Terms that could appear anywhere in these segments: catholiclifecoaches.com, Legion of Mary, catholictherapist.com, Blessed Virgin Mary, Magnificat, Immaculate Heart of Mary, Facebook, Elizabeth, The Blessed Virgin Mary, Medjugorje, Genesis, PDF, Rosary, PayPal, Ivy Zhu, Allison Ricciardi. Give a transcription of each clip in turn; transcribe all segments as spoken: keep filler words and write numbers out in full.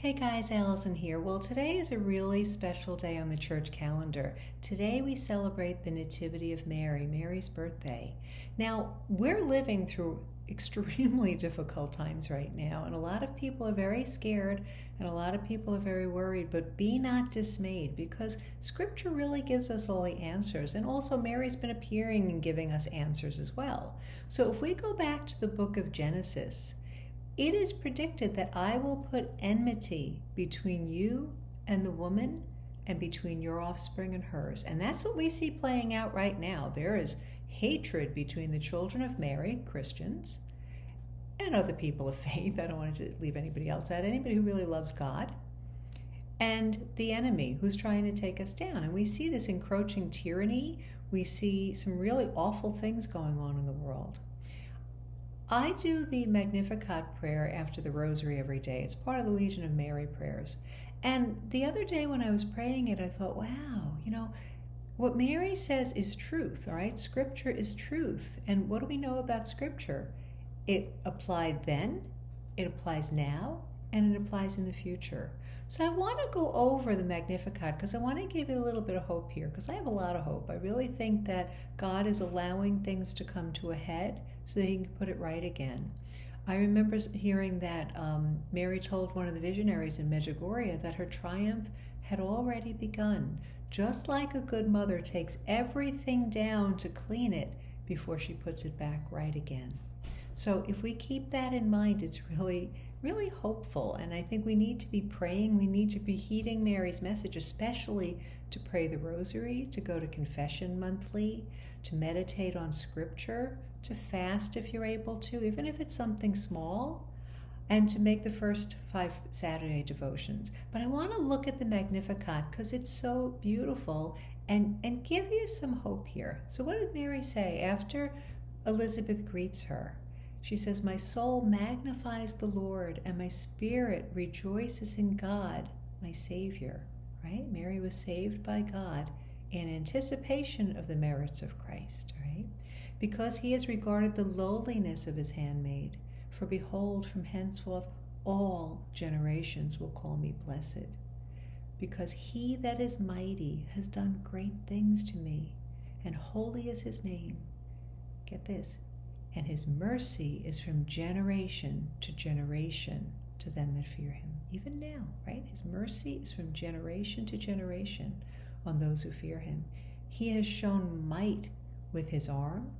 Hey guys, Allison here. Well, today is a really special day on the church calendar. Today we celebrate the Nativity of Mary, Mary's birthday. Now, we're living through extremely difficult times right now, and a lot of people are very scared and a lot of people are very worried, but be not dismayed because Scripture really gives us all the answers, and also Mary's been appearing and giving us answers as well. So if we go back to the book of Genesis, it is predicted that I will put enmity between you and the woman and between your offspring and hers. And that's what we see playing out right now. There is hatred between the children of Mary, Christians, and other people of faith. I don't want to leave anybody else out. Anybody who really loves God. And the enemy who's trying to take us down. And we see this encroaching tyranny. We see some really awful things going on in the world. I do the Magnificat prayer after the Rosary every day. It's part of the Legion of Mary prayers. And the other day when I was praying it, I thought, wow, you know, what Mary says is truth, all right? Scripture is truth. And what do we know about Scripture? It applied then, it applies now, and it applies in the future. So I want to go over the Magnificat because I want to give you a little bit of hope here, because I have a lot of hope. I really think that God is allowing things to come to a head so that he can put it right again. I remember hearing that um, Mary told one of the visionaries in Medjugorje that her triumph had already begun. Just like a good mother takes everything down to clean it before she puts it back right again. So if we keep that in mind, it's really, really hopeful. And I think we need to be praying. We need to be heeding Mary's message, especially to pray the Rosary, to go to confession monthly, to meditate on Scripture, to fast if you're able to, even if it's something small, and to make the first five Saturday devotions. But I want to look at the Magnificat because it's so beautiful and, and give you some hope here. So what did Mary say after Elizabeth greets her? She says, "My soul magnifies the Lord, and my spirit rejoices in God, my Savior." Right? Mary was saved by God in anticipation of the merits of Christ, right? "Because he has regarded the lowliness of his handmaid. For behold, from henceforth all generations will call me blessed. Because he that is mighty has done great things to me, and holy is his name." Get this. "And his mercy is from generation to generation to them that fear him." Even now, right? His mercy is from generation to generation on those who fear him. "He has shown might with his arm,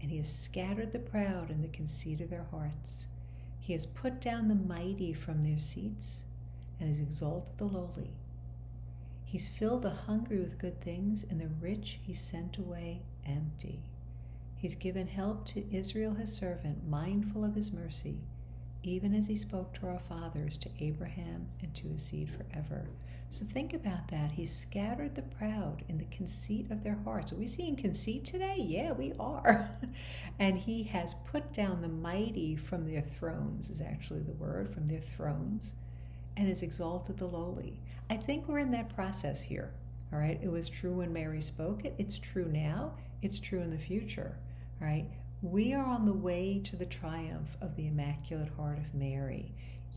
and he has scattered the proud in the conceit of their hearts. He has put down the mighty from their seats, and has exalted the lowly. He's filled the hungry with good things, and the rich he sent away empty. He's given help to Israel his servant, mindful of his mercy, even as he spoke to our fathers, to Abraham and to his seed forever." So think about that. He's scattered the proud in the conceit of their hearts. Are we seeing conceit today? Yeah, we are. "And he has put down the mighty from their thrones," is actually the word, "from their thrones, and has exalted the lowly." I think we're in that process here, all right? It was true when Mary spoke it. It's true now. It's true in the future, all right? We are on the way to the triumph of the Immaculate Heart of Mary.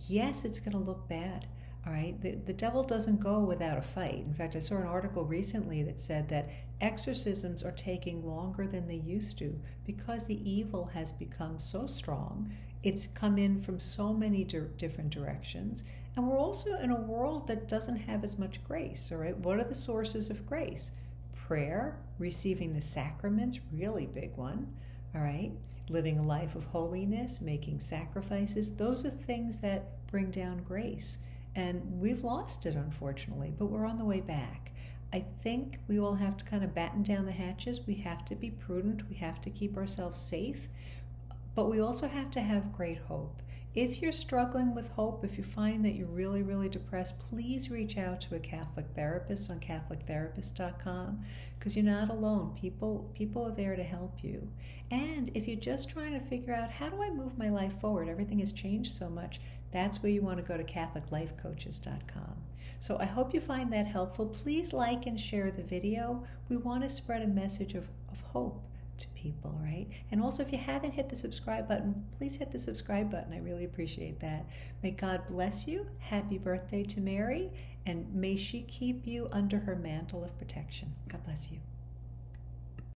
Yes, it's going to look bad. All right, the, the devil doesn't go without a fight. In fact, I saw an article recently that said that exorcisms are taking longer than they used to because the evil has become so strong. It's come in from so many di- different directions. And we're also in a world that doesn't have as much grace, all right? What are the sources of grace? Prayer, receiving the sacraments, really big one. All right, living a life of holiness, making sacrifices. Those are things that bring down grace. And we've lost it, unfortunately, but we're on the way back. I think we all have to kind of batten down the hatches. We have to be prudent. We have to keep ourselves safe. But we also have to have great hope. If you're struggling with hope, if you find that you're really, really depressed, please reach out to a Catholic therapist on catholic therapist dot com because you're not alone. People, people are there to help you. And if you're just trying to figure out, how do I move my life forward? Everything has changed so much. That's where you want to go, to catholic life coaches dot com. So I hope you find that helpful. Please like and share the video. We want to spread a message of, of hope to people, right? And also, if you haven't hit the subscribe button, please hit the subscribe button. I really appreciate that. May God bless you. Happy birthday to Mary, and may she keep you under her mantle of protection. God bless you.